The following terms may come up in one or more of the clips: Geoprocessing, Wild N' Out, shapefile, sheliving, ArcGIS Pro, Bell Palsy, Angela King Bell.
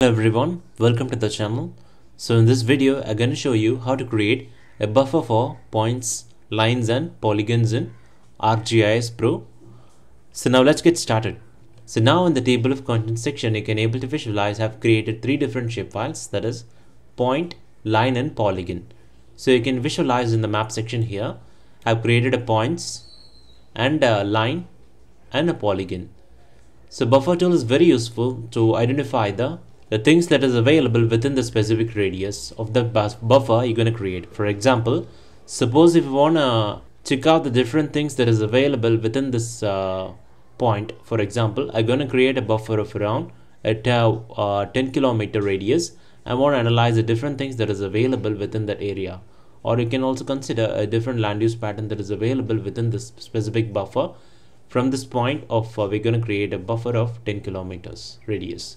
Hello everyone, welcome to the channel. So in this video I'm going to show you how to create a buffer for points, lines and polygons in ArcGIS Pro. So now let's get started. So now in the table of contents section you can able to visualize I've created three different shapefiles, that is point, line and polygon. So you can visualize in the map section here I've created a points and a line and a polygon. So buffer tool is very useful to identify the things that is available within the specific radius of the buffer you're going to create. For example, suppose if you want to check out the different things that is available within this point, for example, I'm going to create a buffer of around at 10-kilometer radius. I want to analyze the different things that is available within that area. Or you can also consider a different land use pattern that is available within this specific buffer. From this point of we're going to create a buffer of 10 kilometers radius.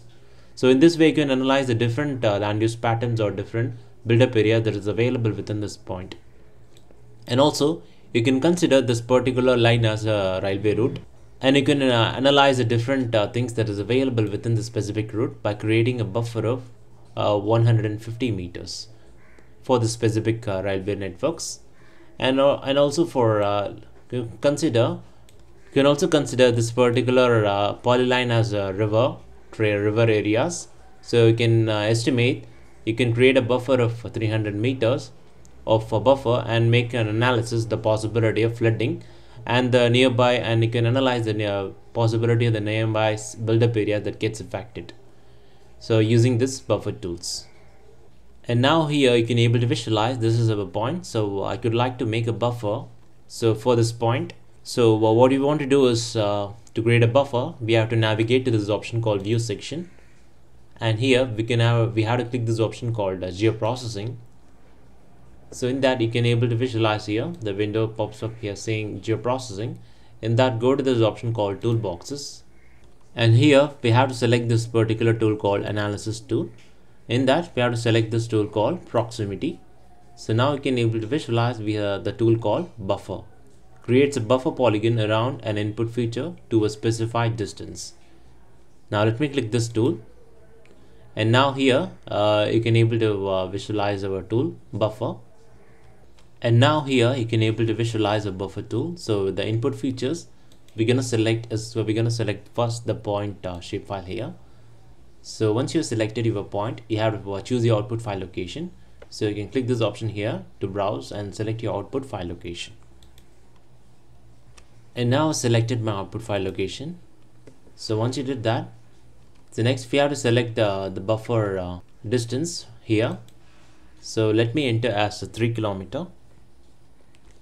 So in this way you can analyze the different land use patterns or different build-up area that is available within this point. And also you can consider this particular line as a railway route, and you can analyze the different things that is available within the specific route by creating a buffer of 150 meters for the specific railway networks. And also for you can also consider this particular polyline as a river. River areas, so you can estimate, you can create a buffer of 300 meters of a buffer and make an analysis the possibility of flooding and the nearby, and you can analyze the possibility of the nearby build-up area that gets affected, so using this buffer tools. And now here you can able to visualize this is a point, so I could like to make a buffer so for this point. So what you want to do is to create a buffer, we have to navigate to this option called View section, and here we have to click this option called Geoprocessing. So in that you can able to visualize here the window pops up here saying Geoprocessing. In that, go to this option called Toolboxes, and here we have to select this particular tool called Analysis tool. In that we have to select this tool called Proximity. So now you can able to visualize via the tool called Buffer. Creates a buffer polygon around an input feature to a specified distance. Now let me click this tool, and now here you can able to visualize our tool buffer. And now here you can able to visualize a buffer tool. So the input features we're gonna select is, so we're gonna select first the point shapefile here. So once you've selected your point, you have to choose your output file location. So you can click this option here to browse and select your output file location. And now I selected my output file location. So once you did that, so next we have to select the buffer distance here. So let me enter as a 3 kilometer.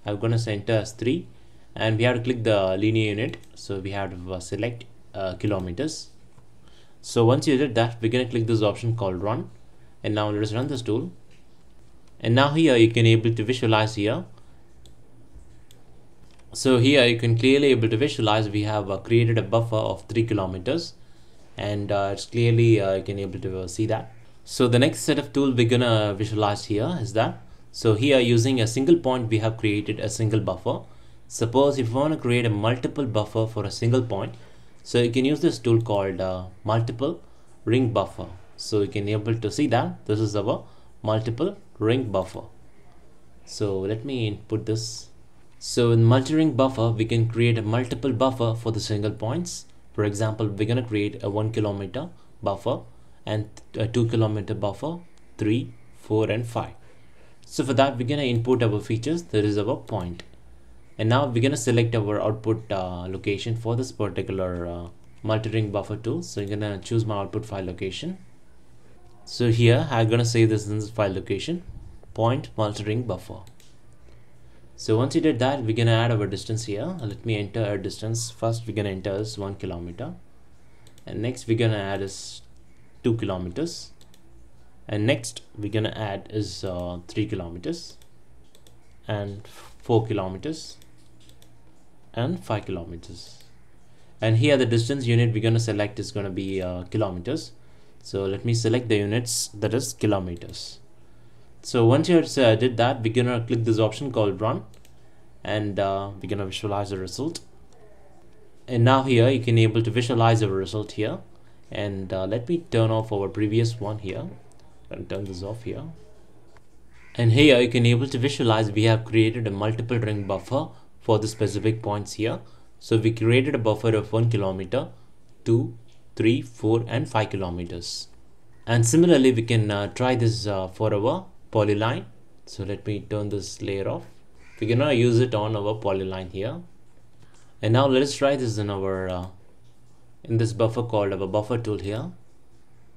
I'm going to enter as 3, and we have to click the linear unit. So we have to select kilometers. So once you did that, we're going to click this option called Run, and now let us run this tool. And now here you can able to visualize here. So here you can clearly able to visualize we have created a buffer of 3 kilometers, and it's clearly you can able to see that. So the next set of tool we're gonna visualize here is that. So here using a single point we have created a single buffer. Suppose if you want to create a multiple buffer for a single point, so you can use this tool called multiple ring buffer. So you can able to see that this is our multiple ring buffer. So let me input this. So in multi-ring buffer, we can create a multiple buffer for the single points. For example, we're going to create a 1 kilometer buffer and a 2 kilometer buffer, 3, 4 and 5. So for that, we're going to input our features. That is our point. And now we're going to select our output location for this particular multi-ring buffer tool. So I'm going to choose my output file location. So here I'm going to save this in this file location, point multi-ring buffer. So once you did that, we're gonna add our distance here. Let me enter a distance. First we're gonna enter as 1 kilometer, and next we're gonna add is 2 kilometers, and next we're gonna add is 3 kilometers and 4 kilometers and 5 kilometers. And here the distance unit we're gonna select is gonna be kilometers. So let me select the units, that is kilometers. So once you did that, we're gonna click this option called Run, and we're gonna visualize the result. And now here you can able to visualize the result here. And let me turn off our previous one here. I'll turn this off here. And here you can able to visualize we have created a multiple ring buffer for the specific points here. So we created a buffer of 1 kilometer, 2, 3, 4 and 5 kilometers. And similarly we can try this for our polyline. So let me turn this layer off. We can now use it on our polyline here. And now let us try this in our in this buffer called our buffer tool here.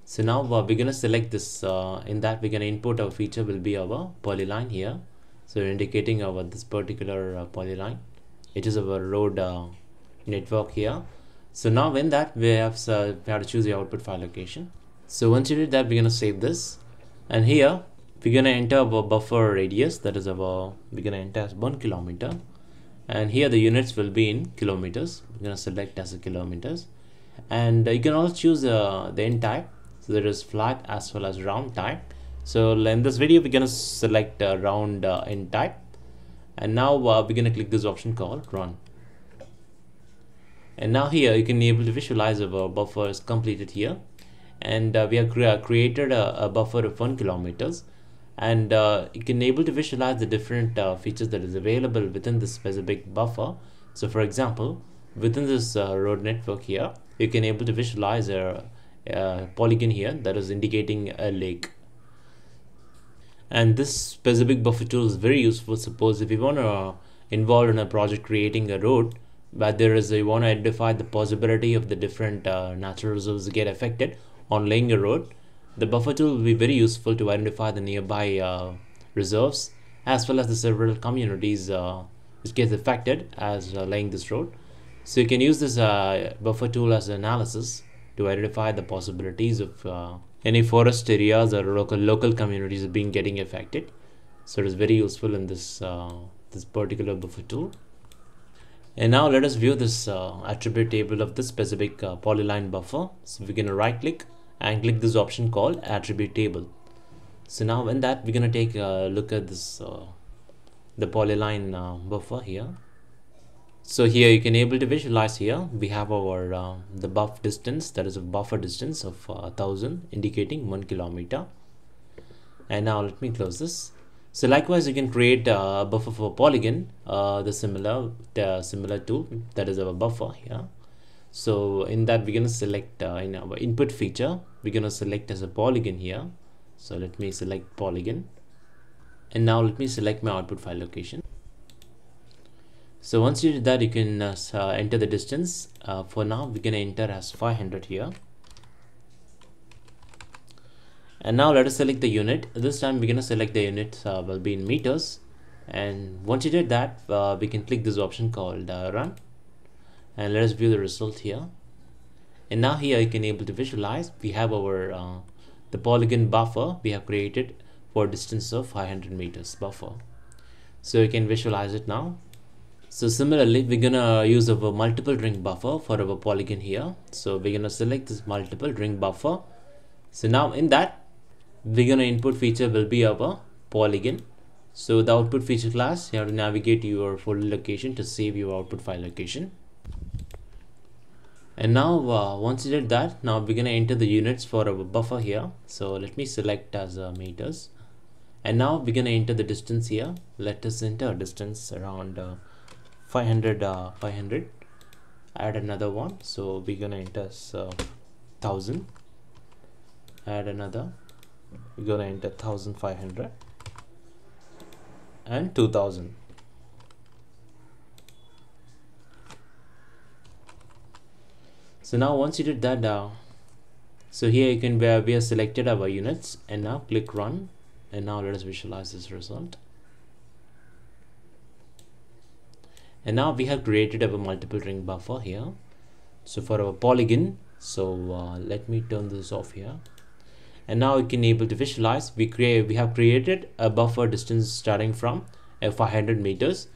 So now we're gonna select this, in that we're gonna input our feature will be our polyline here. So we're indicating our this particular polyline. It is our road network here. So now in that we have to choose the output file location. So once you did that, we're gonna save this. And here we're gonna enter our buffer radius. That is our, we're gonna enter as 1 kilometer. And here the units will be in kilometers. We're gonna select as a kilometers. And you can also choose the end type. So there is flat as well as round type. So in this video, we're going to select round end type. And now we're going to click this option called run. And now here you can be able to visualize our buffer is completed here. And we have created a buffer of 1 kilometers. And you can be able to visualize the different features that is available within this specific buffer. So for example, within this road network here, you can be able to visualize a polygon here that is indicating a lake. And this specific buffer tool is very useful. Suppose if you want to involve in a project creating a road, but there is you want to identify the possibility of the different natural resources get affected on laying a road, the buffer tool will be very useful to identify the nearby reserves as well as the several communities which gets affected as laying this road. So you can use this buffer tool as analysis to identify the possibilities of any forest areas or local communities being getting affected. So it is very useful in this this particular buffer tool. And now let us view this attribute table of this specific polyline buffer. So we're going to right click and click this option called attribute table. So now in that we're going to take a look at this the polyline buffer here. So here you can able to visualize here we have our the buff distance, that is a buffer distance of 1000 indicating 1 kilometer. And now let me close this. So likewise you can create a buffer for polygon, the similar tool that is our buffer here. So in that we're gonna select in our input feature we're gonna select as a polygon here. So let me select polygon. And now let me select my output file location. So once you did that, you can enter the distance. For now, we're going to enter as 500 here. And now let us select the unit. This time we're going to select the unit will be in meters. And once you did that, we can click this option called run. And let us view the result here. And now here you can able to visualize we have our the polygon buffer we have created for a distance of 500 meters buffer. So you can visualize it now. So similarly, we're gonna use our multiple ring buffer for our polygon here. So we're gonna select this multiple ring buffer. So now in that, we're gonna input feature will be our polygon. So the output feature class, you have to navigate your folder location to save your output file location. And now once you did that, now we're gonna enter the units for our buffer here. So let me select as meters. And now we're gonna enter the distance here. Let us enter a distance around 500, add another one. So we're gonna enter 1000, add another, we're gonna enter 1500 and 2000. So now once you did that, so here you can where we have selected our units and now click run. And now let us visualize this result. And now we have created our multiple ring buffer here. So for our polygon, so let me turn this off here. And now you can able to visualize we have created a buffer distance starting from 500 meters,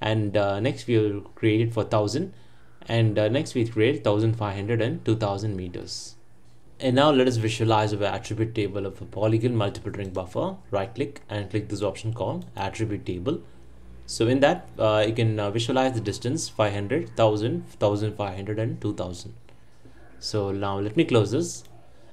and next we will create it for 1000, and next we create 1500 and 2000 meters. And now let us visualize our attribute table of a polygon multiple ring buffer. Right click and click this option called attribute table. So in that you can visualize the distance 500, 1000, 1500 and 2000. So now let me close this,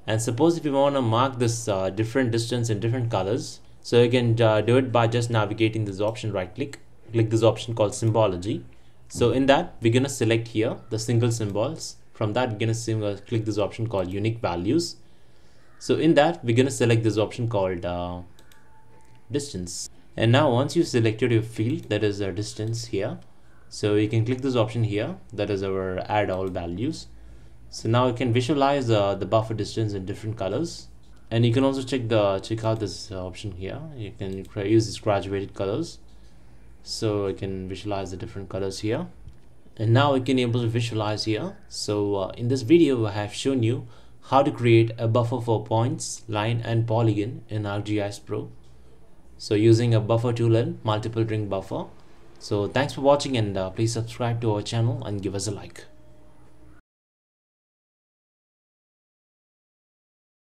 and suppose if you want to mark this different distance in different colors, so you can do it by just navigating this option, right click, click this option called symbology. So in that we're going to select here the single symbols. From that we're going to click this option called unique values. So in that we're going to select this option called distance. And now once you've selected your field, that is a distance here, so you can click this option here, that is our add all values. So now you can visualize the buffer distance in different colors, and you can also check out this option here. You can use these graduated colors, so you can visualize the different colors here. And now you can able to visualize here. So in this video I have shown you how to create a buffer for points, line and polygon in ArcGIS Pro. So using a buffer tool and multiple ring buffer. So thanks for watching, and please subscribe to our channel and give us a like.